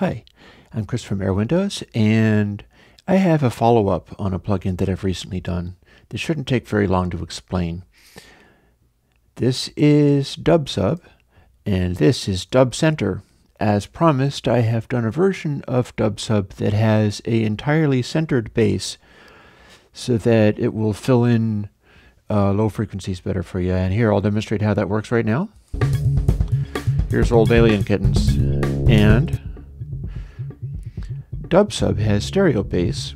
Hi, I'm Chris from Airwindows, and I have a follow-up on a plugin that I've recently done. This shouldn't take very long to explain. This is DubSub, and this is DubCenter. As promised, I have done a version of DubSub that has an entirely centered base so that it will fill in low frequencies better for you. And here, I'll demonstrate how that works right now. Here's old alien kittens, and DubSub has stereo bass,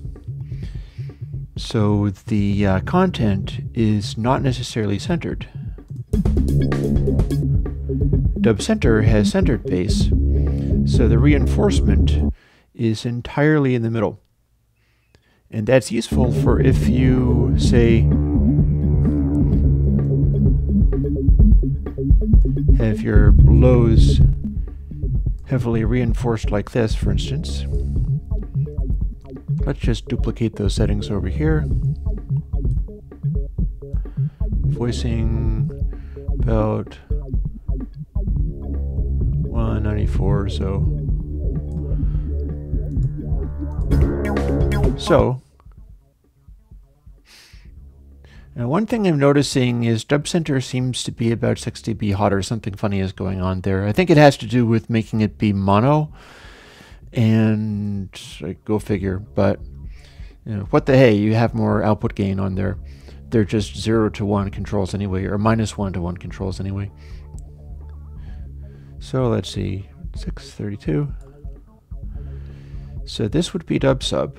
so the content is not necessarily centered. DubCenter has centered bass, so the reinforcement is entirely in the middle. And that's useful for if you, say, have your lows heavily reinforced like this, for instance. Let's just duplicate those settings over here. Voicing about 194 or so. Now one thing I'm noticing is DubCenter seems to be about 6 dB hot, or something funny is going on there. I think it has to do with making it be mono. And go figure, but you know, what the hey, you have more output gain on there. They're just 0 to 1 controls anyway, or -1 to 1 controls anyway. So let's see, 632. So this would be DubSub.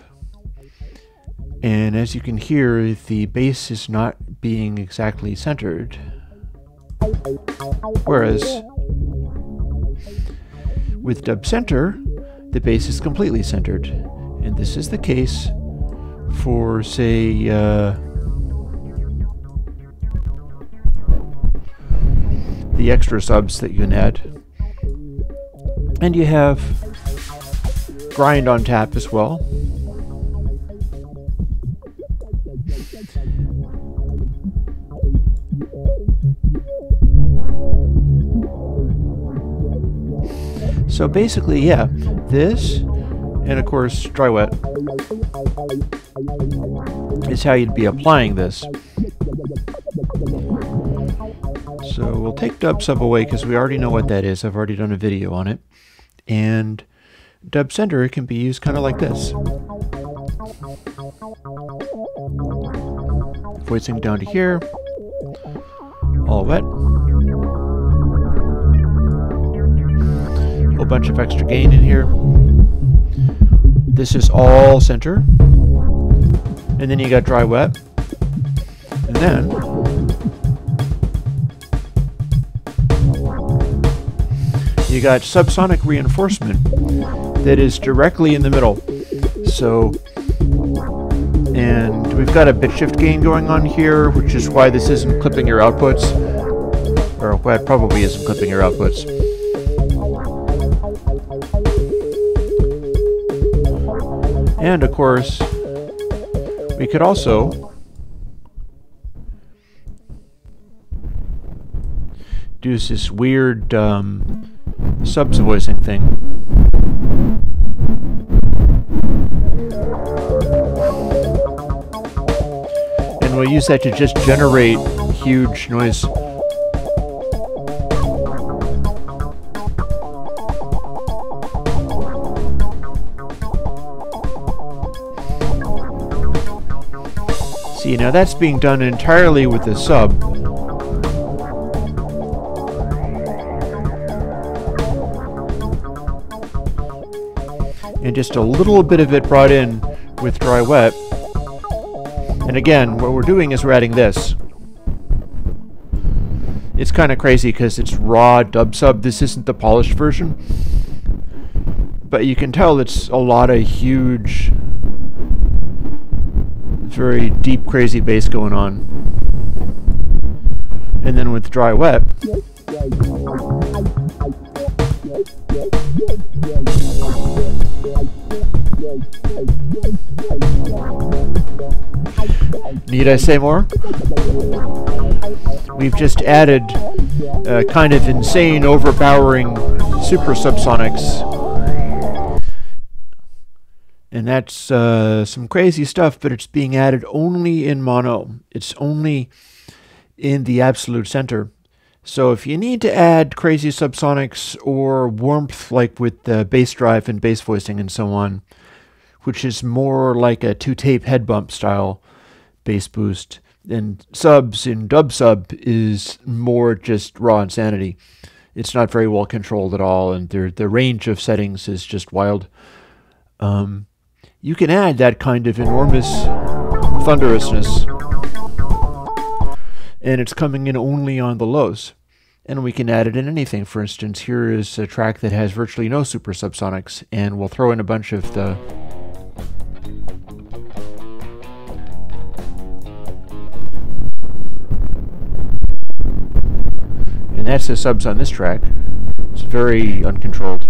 And as you can hear, the bass is not being exactly centered. Whereas with DubCenter, the bass is completely centered, and this is the case for, say, the extra subs that you can add. And you have grind on tap as well. So basically, yeah, this, and of course, dry wet, is how you'd be applying this. So we'll take DubSub away because we already know what that is. I've already done a video on it. And DubCenter can be used kind of like this. Voicing down to here, all wet. A bunch of extra gain in here. This is all center, and then you got dry wet, and then you got subsonic reinforcement that is directly in the middle. So, and we've got a bit shift gain going on here, which is why this isn't clipping your outputs, or why it probably isn't clipping your outputs. And of course, we could also do this weird subs voicing thing. And we'll use that to just generate huge noise. See, now that's being done entirely with the sub. And just a little bit of it brought in with dry wet. And again, what we're doing is we're adding this. It's kind of crazy because it's raw DubSub. This isn't the polished version. But you can tell it's a lot of huge, very deep, crazy bass going on. And then with dry wet, need I say more? We've just added kind of insane, overpowering super subsonics And that's some crazy stuff, but it's being added only in mono. It's only in the absolute center. So if you need to add crazy subsonics or warmth, like with the bass drive and bass voicing and so on, which is more like a two-tape head bump style bass boost, and subs in DubSub is more just raw insanity. It's not very well controlled at all, and the range of settings is just wild. You can add that kind of enormous thunderousness, and it's coming in only on the lows. And we can add it in anything. For instance, here is a track that has virtually no super subsonics, and we'll throw in a bunch of the... And that's the subs on this track. It's very uncontrolled.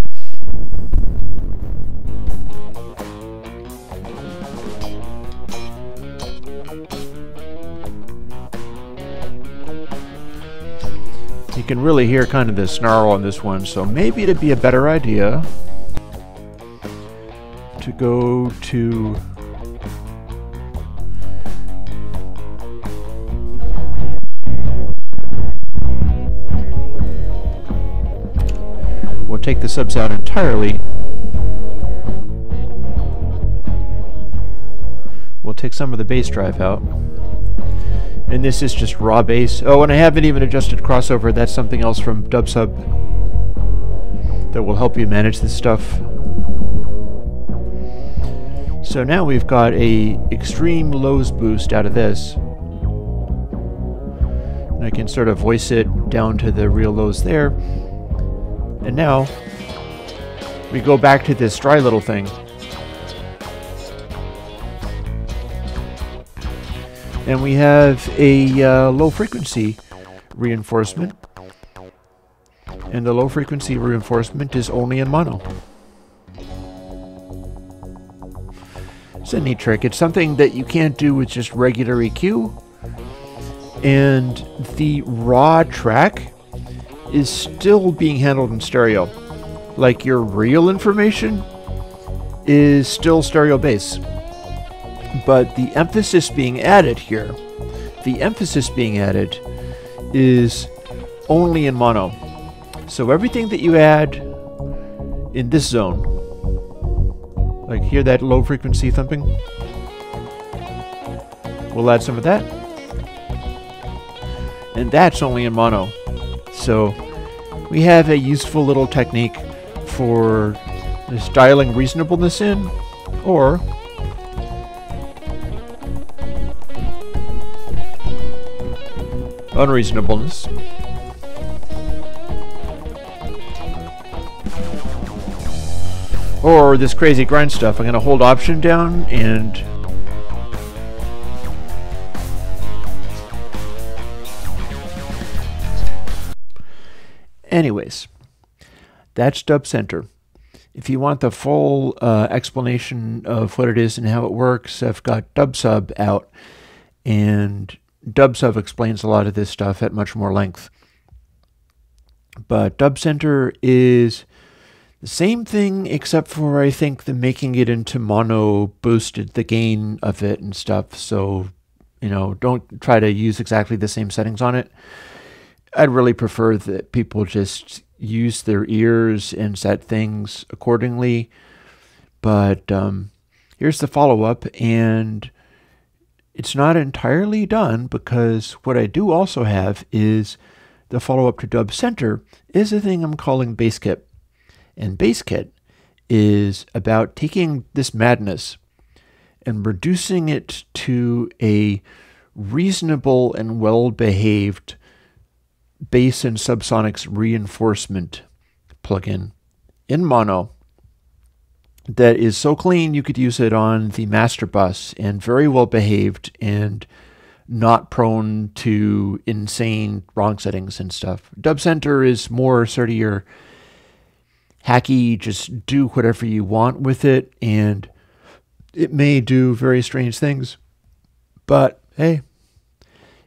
You can really hear kind of the snarl on this one, so maybe it'd be a better idea to go to we'll take the subs out entirely. We'll take some of the bass drive out. And this is just raw bass. Oh, and I haven't even adjusted crossover. That's something else from DubSub that will help you manage this stuff. So now we've got a extreme lows boost out of this. And I can sort of voice it down to the real lows there. And now we go back to this dry little thing. And we have a low frequency reinforcement, and the low frequency reinforcement is only in mono. It's a neat trick. It's something that you can't do with just regular EQ, and the raw track is still being handled in stereo. Like your real information is still stereo bass. But the emphasis being added here, the emphasis being added is only in mono. So everything that you add in this zone, like hear that low frequency thumping? We'll add some of that. And that's only in mono. So we have a useful little technique for dialing reasonableness in, or unreasonableness. Or this crazy grind stuff. I'm going to hold option down and anyways, that's DubCenter. If you want the full explanation of what it is and how it works, I've got DubSub out, and DubSub explains a lot of this stuff at much more length. But DubCenter is the same thing, except for, I think, the making it into mono boosted the gain of it and stuff. So, you know, don't try to use exactly the same settings on it. I'd really prefer that people just use their ears and set things accordingly. But here's the follow-up, and it's not entirely done, because what I do also have is the follow-up to DubCenter is a thing I'm calling BassKit. And BassKit is about taking this madness and reducing it to a reasonable and well-behaved bass and subsonics reinforcement plugin in mono. That is so clean you could use it on the master bus, and very well behaved and not prone to insane wrong settings and stuff. DubCenter is more sort of your hacky, just do whatever you want with it, and it may do very strange things, but hey,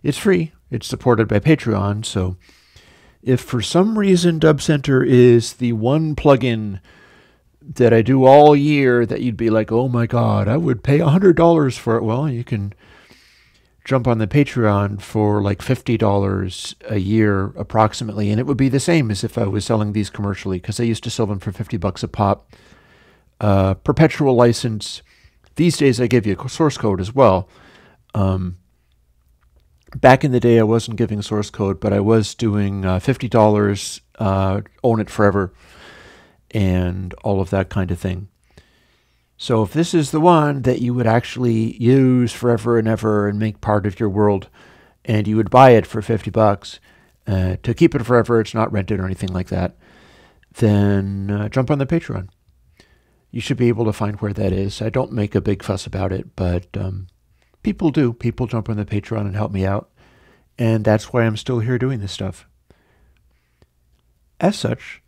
it's free. It's supported by Patreon, so if for some reason DubCenter is the one plugin that I do all year that you'd be like, oh my God, I would pay $100 for it. Well, you can jump on the Patreon for like $50 a year approximately. And it would be the same as if I was selling these commercially, because I used to sell them for $50 a pop. Perpetual license. These days I give you source code as well. Back in the day I wasn't giving source code, but I was doing $50, own it forever, and all of that kind of thing. So if this is the one that you would actually use forever and ever and make part of your world, and you would buy it for $50 to keep it forever, it's not rented or anything like that, then jump on the Patreon. You should be able to find where that is. I don't make a big fuss about it, but people do. People jump on the Patreon and help me out, and that's why I'm still here doing this stuff. As such,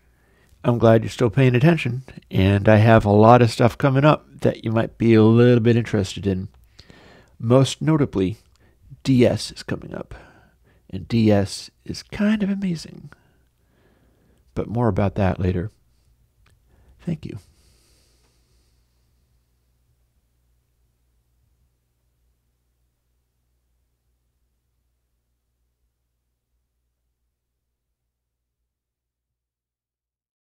I'm glad you're still paying attention, and I have a lot of stuff coming up that you might be a little bit interested in. Most notably, DS is coming up, and DS is kind of amazing, but more about that later. Thank you.